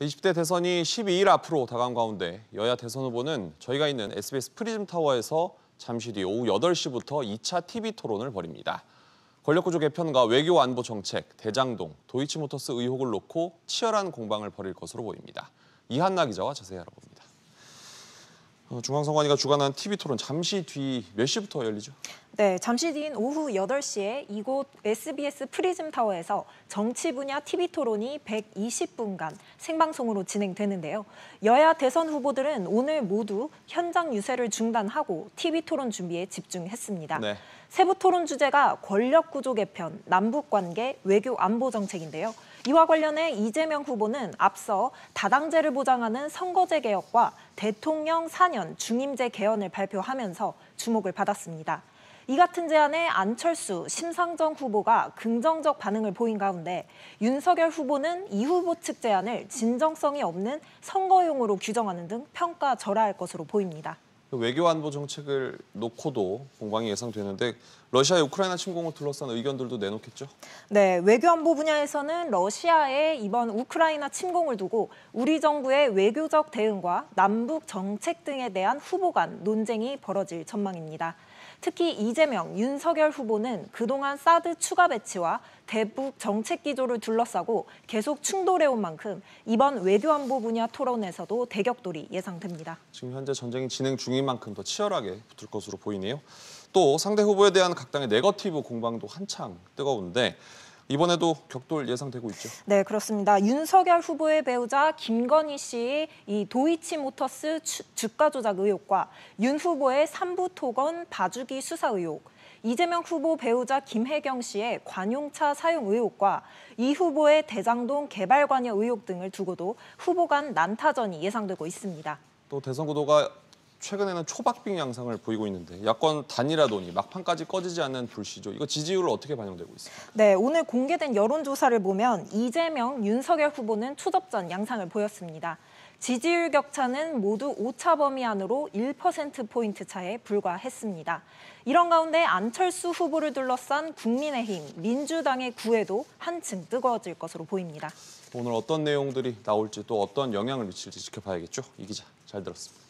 20대 대선이 12일 앞으로 다가온 가운데 여야 대선 후보는 저희가 있는 SBS 프리즘 타워에서 잠시 뒤 오후 8시부터 2차 TV 토론을 벌입니다. 권력구조 개편과 외교 안보 정책, 대장동, 도이치모터스 의혹을 놓고 치열한 공방을 벌일 것으로 보입니다. 이한나 기자와 자세히 알아봅니다. 중앙선관위가 주관한 TV 토론 잠시 뒤 몇 시부터 열리죠? 네, 잠시 뒤인 오후 8시에 이곳 SBS 프리즘 타워에서 정치 분야 TV 토론이 120분간 생방송으로 진행되는데요. 여야 대선 후보들은 오늘 모두 현장 유세를 중단하고 TV 토론 준비에 집중했습니다. 네. 세부 토론 주제가 권력구조 개편, 남북관계, 외교 안보 정책인데요. 이와 관련해 이재명 후보는 앞서 다당제를 보장하는 선거제 개혁과 대통령 4년 중임제 개헌을 발표하면서 주목을 받았습니다. 이 같은 제안에 안철수, 심상정 후보가 긍정적 반응을 보인 가운데 윤석열 후보는 이 후보 측 제안을 진정성이 없는 선거용으로 규정하는 등 평가절하할 것으로 보입니다. 외교 안보 정책을 놓고도 공방이 예상되는데 러시아의 우크라이나 침공을 둘러싼 의견들도 내놓겠죠? 네, 외교 안보 분야에서는 러시아의 이번 우크라이나 침공을 두고 우리 정부의 외교적 대응과 남북 정책 등에 대한 후보 간 논쟁이 벌어질 전망입니다. 특히 이재명, 윤석열 후보는 그동안 사드 추가 배치와 대북 정책 기조를 둘러싸고 계속 충돌해온 만큼 이번 외교안보 분야 토론에서도 대격돌이 예상됩니다. 지금 현재 전쟁이 진행 중인 만큼 더 치열하게 붙을 것으로 보이네요. 또 상대 후보에 대한 각 당의 네거티브 공방도 한창 뜨거운데 이번에도 격돌 예상되고 있죠? 네, 그렇습니다. 윤석열 후보의 배우자 김건희 씨의 이 도이치모터스 주가 조작 의혹과 윤 후보의 삼부토건 봐주기 수사 의혹, 이재명 후보 배우자 김혜경 씨의 관용차 사용 의혹과 이 후보의 대장동 개발 관여 의혹 등을 두고도 후보 간 난타전이 예상되고 있습니다. 또 대선 구도가 최근에는 초박빙 양상을 보이고 있는데 야권 단일화 논의, 막판까지 꺼지지 않는 불시조, 이거 지지율 어떻게 반영되고 있습니까? 네, 오늘 공개된 여론조사를 보면 이재명, 윤석열 후보는 초접전 양상을 보였습니다. 지지율 격차는 모두 오차 범위 안으로 1%포인트 차에 불과했습니다. 이런 가운데 안철수 후보를 둘러싼 국민의힘, 민주당의 구애도 한층 뜨거워질 것으로 보입니다. 오늘 어떤 내용들이 나올지 또 어떤 영향을 미칠지 지켜봐야겠죠? 이 기자, 잘 들었습니다.